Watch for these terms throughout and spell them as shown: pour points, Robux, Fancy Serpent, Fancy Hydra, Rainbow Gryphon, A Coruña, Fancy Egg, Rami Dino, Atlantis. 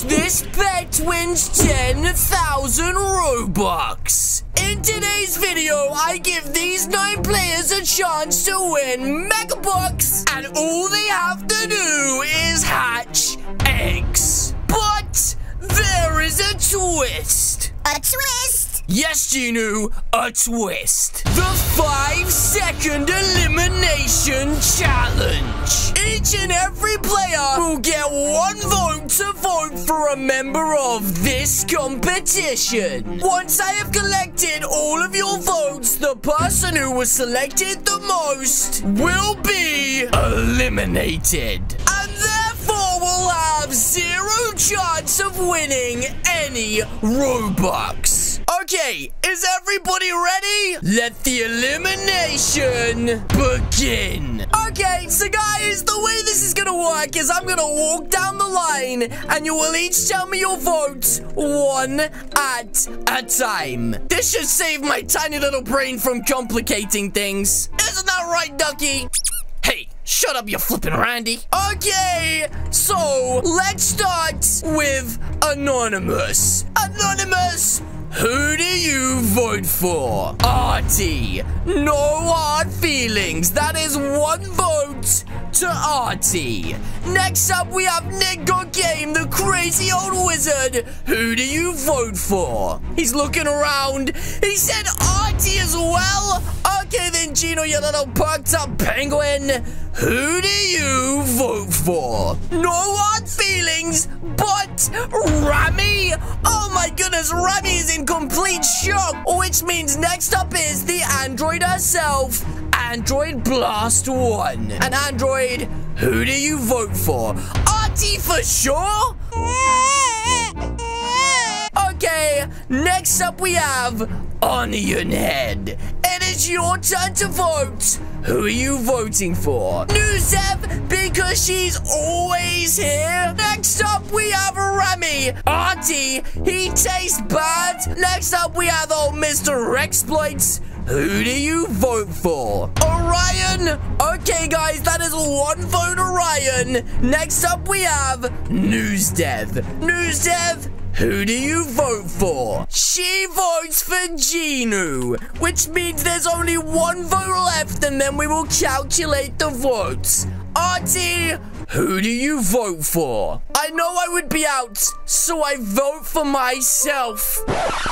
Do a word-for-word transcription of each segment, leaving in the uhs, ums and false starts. Watch this bet wins ten thousand Robux. In today's video, I give these nine players a chance to win megabucks, and all they have to do is hatch eggs. But there is a twist. A twist? Yes, Genu, a twist. The five second elimination challenge. Each and every player will get one vote to vote for a member of this competition. Once I have collected all of your votes, the person who was selected the most will be eliminated. And therefore will have zero chance of winning any Robux. Okay, is everybody ready? Let the elimination begin. Okay, so guys, the way this is gonna work is I'm gonna walk down the line and you will each tell me your votes one at a time. This should save my tiny little brain from complicating things. Isn't that right, Ducky? Hey, shut up, you flippin' Randy. Okay, so let's start with Anonymous. Anonymous, who do you vote for? Artie. No hard feelings. That is one vote to Artie. Next up, we have Nick Got Game, the crazy old wizard. Who do you vote for? He's looking around. He said Artie as well. Okay then, Geno, you little perked up penguin. Who do you vote for? No hard feelings, but Rami? Oh my goodness, Rami is in complete shock, which means next up is the android herself, Android Blast One. And Android, who do you vote for? Artie for sure? Okay, next up we have Onion Head. It is your turn to vote. Who are you voting for? Nuzev, because she's always here. Next up, we have Remy. Artie, he tastes bad. Next up, we have old Mister Exploits. Who do you vote for? Orion? Okay, guys, that is one vote Orion. Next up, we have Newsdev. Newsdev, who do you vote for? She votes for Genu, which means there's only one vote left, and then we will calculate the votes. Artie, who do you vote for? I know I would be out, so I vote for myself.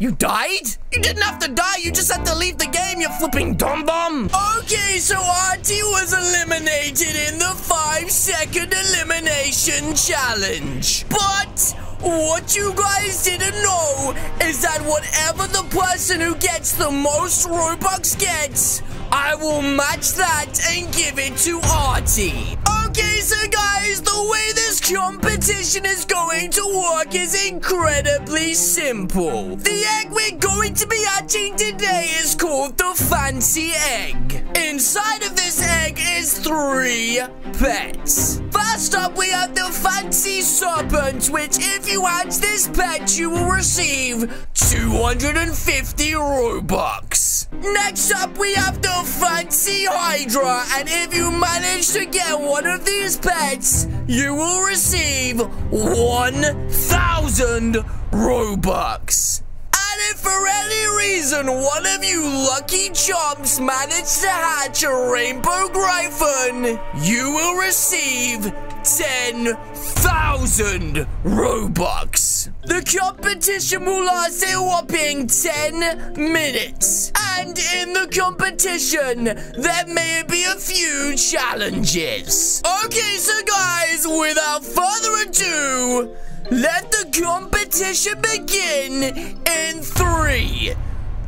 You died? You didn't have to die, you just had to leave the game, you flipping dum-dum. Okay, so Artie was eliminated in the five second elimination challenge. But what you guys didn't know is that whatever the person who gets the most Robux gets, I will match that and give it to Artie. Okay, so guys, the way this competition is going to work is incredibly simple. The egg we're going to be hatching today is called the Fancy Egg. Inside of this egg is three pets. First up, we have the Fancy Serpent, which if you hatch this pet, you will receive two hundred fifty Robux. Next up, we have the Fancy Hydra, and if you manage to get one of these pets, you will receive one thousand Robux. And if for any reason one of you lucky chumps managed to hatch a Rainbow Gryphon, you will receive ten thousand Robux. The competition will last a whopping ten minutes. And in the competition, there may be a few challenges. Okay, so guys, without further ado, let the competition begin in three,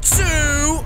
two,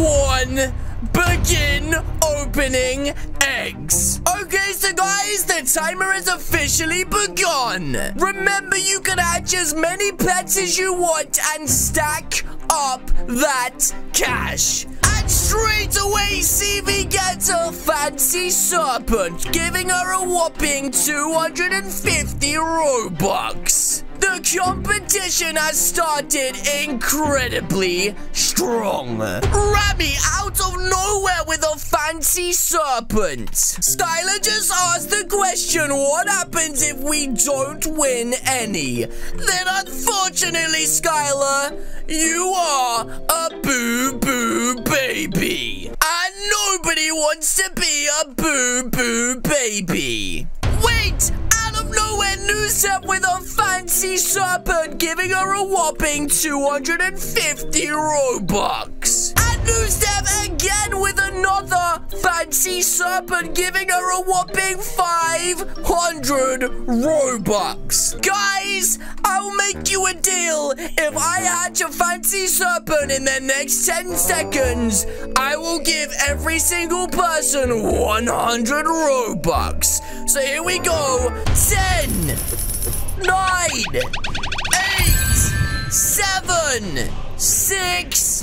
one. Begin opening eggs. Okay, so guys, the timer is officially begun. Remember, you can hatch as many pets as you want and stack up that cash. And straight away, C V gets a Fancy Serpent, giving her a whopping two hundred fifty Robux. The The competition has started incredibly strong. Rabby out of nowhere with a fancy serpent. Skylar just asked the question, what happens if we don't win any? Then unfortunately, Skylar, you are a boo-boo baby. And nobody wants to be a boo-boo baby. Wait! Out of nowhere, Nusep with a fancy serpent, giving her a whopping two hundred fifty Robux. And Nusep again with another fancy serpent, giving her a whopping five hundred Robux. Guys, I'll make you a deal. If I hatch a fancy serpent in the next ten seconds, I will give every single person one hundred Robux. So here we go. ten, nine, eight, seven, six,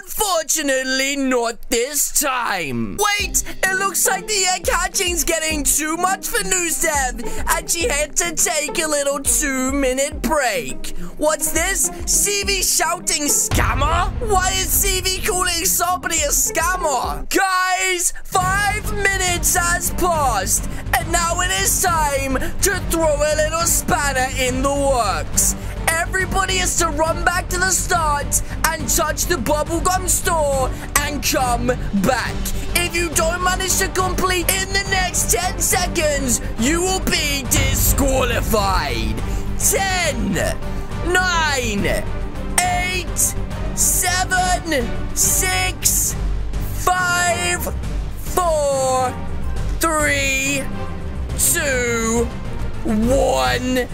Unfortunately, not this time. Wait, it looks like the egg hatching's getting too much for Nuseb, and she had to take a little two-minute break. What's this? C V shouting scammer? Why is C V calling somebody a scammer? Guys, five minutes has passed, and now it is time to throw a little spanner in the works. Everybody is to run back to the start and touch the bubblegum store and come back. If you don't manage to complete in the next ten seconds, you will be disqualified. ten, nine, eight, seven, six, five, four, three, two, one.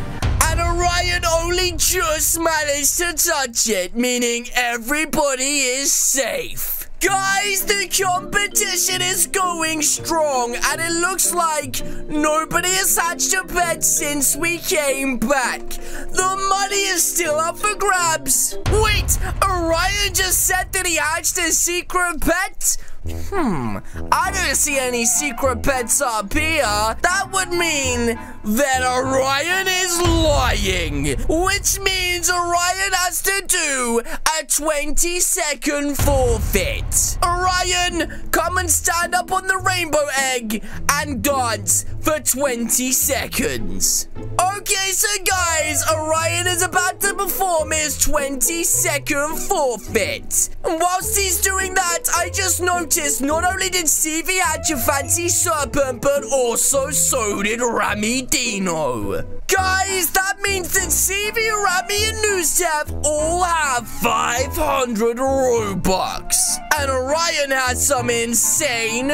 And Orion only just managed to touch it, meaning everybody is safe. Guys, the competition is going strong, and it looks like nobody has hatched a pet since we came back. The money is still up for grabs. Wait, Orion just said that he hatched a secret pet? Hmm, I don't see any secret pets up here. That would mean that Orion is lying, which means Orion has to do a twenty second forfeit. Orion, come and stand up on the rainbow egg and dance for twenty seconds. Okay, so guys, Orion is about to perform his twenty second forfeit. And whilst he's doing that, I just noticed not only did C V hatch a fancy serpent, but also so did Rami Dino. Guys, that means that C V, Rami, and Nusef all have five hundred Robux. And Orion has some insane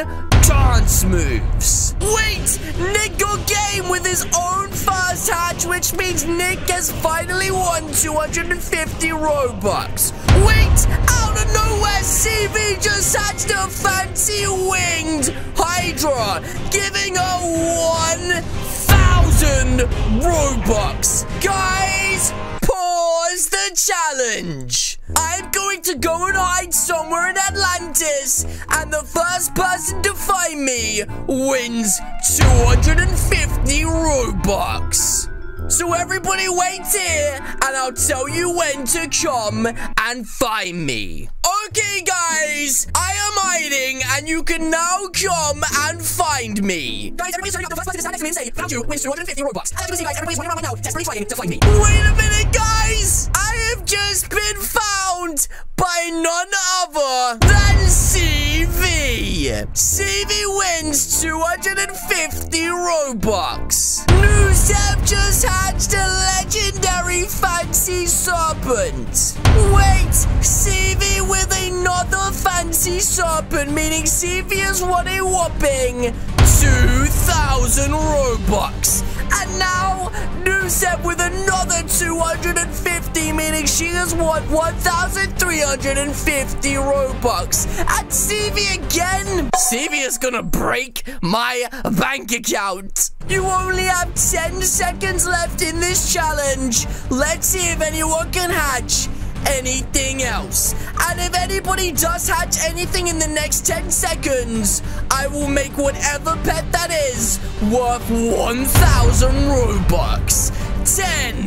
dance moves. Wait, Nick got game with his own first hatch, which means Nick has finally won two hundred fifty Robux. Wait, out of nowhere, C V just hatched a fancy winged Hydra, giving her one thousand Robux. Guys, pause the challenge. I'm going to go and hide somewhere in Atlantis, and the first person to find me wins two hundred fifty Robux. So everybody waits here, and I'll tell you when to come and find me. Okay, guys, I am hiding, and you can now come and find me. Guys, everybody's turning up. The first person to stand next to me and say, found you, wins two hundred fifty Robux. As you can see, guys, everybody's running around right now, desperately trying to find me. Wait a minute, guys! I have just been found by none other than C V. C V wins two hundred fifty Robux. Nuseb just hatched a legendary fancy serpent. Wait, C V with another fancy serpent, meaning C V has won a whopping two thousand Robux. And now, Nuseb with another two hundred fifty, meaning she has won one thousand three hundred fifty Robux. And C V again. C V is gonna break my bank account. You only have ten seconds left in this challenge. Let's see if anyone can hatch anything else. And if anybody does hatch anything in the next ten seconds, I will make whatever pet that is worth one thousand Robux. ten,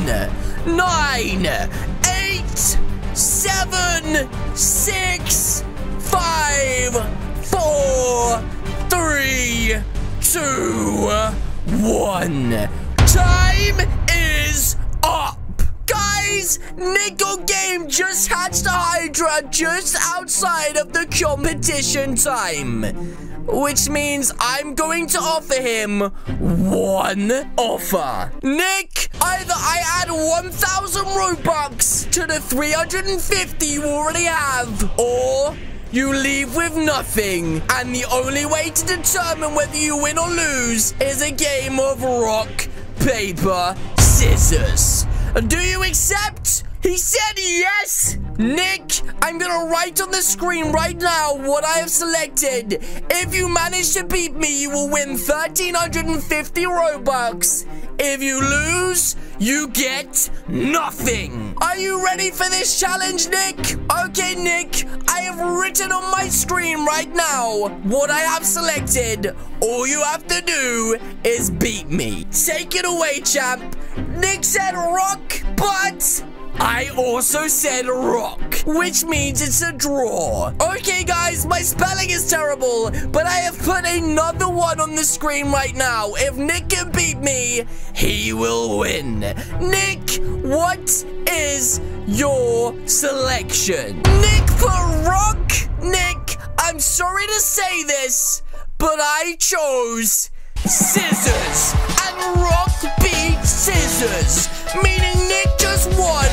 nine, eight, seven, six, five, four, three, two, one. Time is up. Guys, Nickel Game just hatched a Hydra just outside of the competition time, which means I'm going to offer him one offer. Nick, either I add one thousand Robux to the three hundred fifty you already have, or you leave with nothing, and the only way to determine whether you win or lose is a game of rock, paper, scissors. Do you accept? He said yes! Nick, I'm gonna write on the screen right now what I have selected. If you manage to beat me, you will win one thousand three hundred fifty Robux. If you lose, you get nothing. Are you ready for this challenge, Nick? Okay, Nick, I have written on my screen right now what I have selected. All you have to do is beat me. Take it away, champ. Nick said rock, but I also said rock, which means it's a draw. Okay, guys, my spelling is terrible, but I have put another one on the screen right now. If Nick can beat me, he will win. Nick, what is your selection? Nick put rock. Nick, I'm sorry to say this, but I chose scissors, and rock beat scissors, meaning Nick just won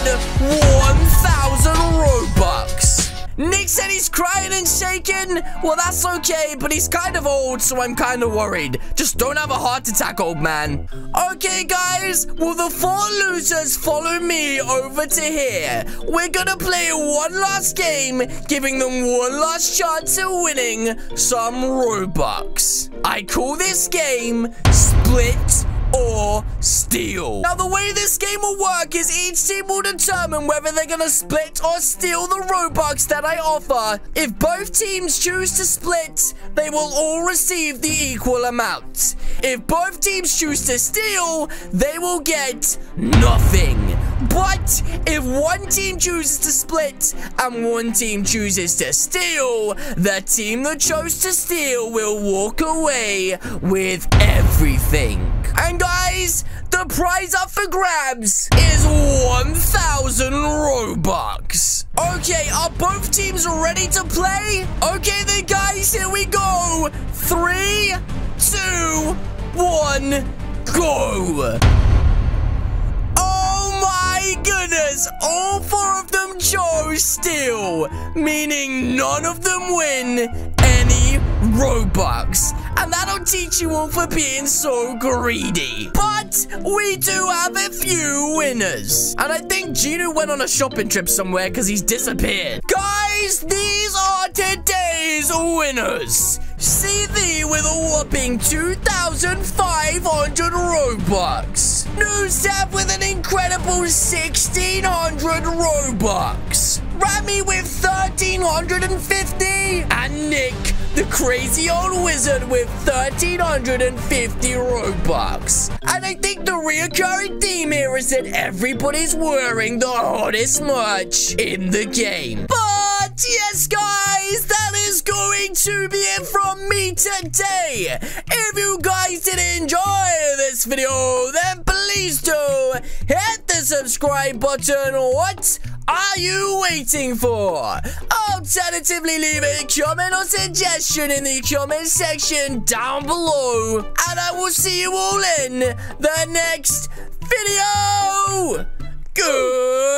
one thousand Robux. Nick said he's crying and shaking. Well, that's okay, but he's kind of old, so I'm kind of worried. Just don't have a heart attack, old man. Okay, guys, will the four losers follow me over to here? We're gonna play one last game, giving them one last chance at winning some Robux. I call this game Split or Steal. Now, the way this game will work is each team will determine whether they're gonna split or steal the Robux that I offer. If both teams choose to split, they will all receive the equal amount. If both teams choose to steal, they will get nothing. But if one team chooses to split and one team chooses to steal, the team that chose to steal will walk away with everything. And guys, the prize up for grabs is one thousand Robux. Okay, are both teams ready to play? Okay then, guys, here we go. Three, two, one, go. Goodness, all four of them chose steal, meaning none of them win any Robux. And that'll teach you all for being so greedy. But we do have a few winners. And I think Gino went on a shopping trip somewhere because he's disappeared. Guys, these are today's winners. C V with a whopping two thousand five hundred Robux. Newstab with an incredible one thousand six hundred Robux. Rami with one thousand three hundred fifty. And Nick, the crazy old wizard, with one thousand three hundred fifty Robux. And I think the reoccurring theme here is that everybody's wearing the hottest merch in the game. But yes, guys, that is going to be it from me today. If you guys did enjoy this video, then please do hit the subscribe button. What are you waiting for? Alternatively, leave a comment or suggestion in the comment section down below, and I will see you all in the next video. Good.